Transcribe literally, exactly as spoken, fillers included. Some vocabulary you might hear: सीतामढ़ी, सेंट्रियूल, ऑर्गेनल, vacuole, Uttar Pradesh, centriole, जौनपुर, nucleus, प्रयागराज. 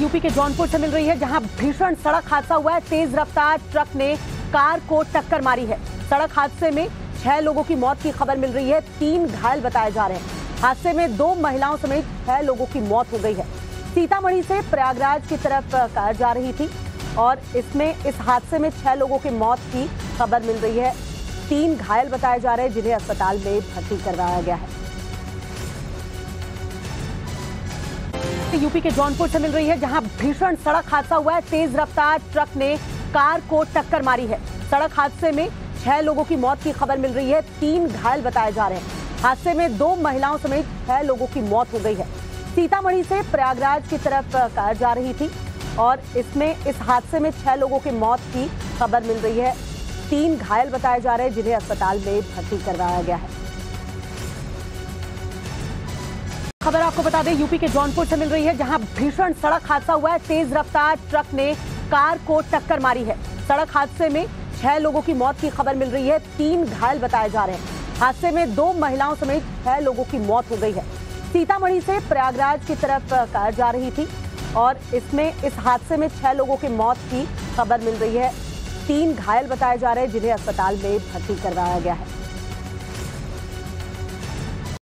UP के जौनपुर से मिल रही है, जहां भीषण सड़क हादसा हुआ है। तेज रफ्तार ट्रक ने कार को टक्कर मारी है। सड़क हादसे में छह लोगों की मौत की खबर मिल रही है, तीन घायल बताए जा रहे हैं। हादसे में दो महिलाओं समेत छह लोगों की मौत हो गई है। सीतामढ़ी से प्रयागराज की तरफ कार जा रही थी और इसमें इस हादसे में छह लोगों की मौत की खबर मिल रही है। तीन घायल बताए जा रहे हैं, जिन्हें अस्पताल में भर्ती करवाया गया है। यूपी के जौनपुर से मिल रही है, जहां भीषण सड़क हादसा हुआ है। तेज रफ्तार ट्रक ने कार को टक्कर मारी है। सड़क हादसे में छह लोगों की मौत की खबर मिल रही है, तीन घायल बताए जा रहे हैं। हादसे में दो महिलाओं समेत छह लोगों की मौत हो गई है। सीतामढ़ी से प्रयागराज की तरफ कार जा रही थी और इसमें इस हादसे में छह लोगों की मौत की खबर मिल रही है। तीन घायल बताए जा रहे हैं, जिन्हें अस्पताल में भर्ती करवाया गया है। खबर आपको बता दें, यूपी के जौनपुर से मिल रही है, जहां भीषण सड़क हादसा हुआ है। तेज रफ्तार ट्रक ने कार को टक्कर मारी है। सड़क हादसे में छह लोगों की मौत की खबर मिल रही है, तीन घायल बताए जा रहे हैं। हादसे में दो महिलाओं समेत छह लोगों की मौत हो गई है। सीतामढ़ी से प्रयागराज की तरफ कार जा रही थी और इसमें इस हादसे में छह लोगों की मौत की खबर मिल रही है। तीन घायल बताए जा रहे हैं, जिन्हें अस्पताल में भर्ती करवाया गया है।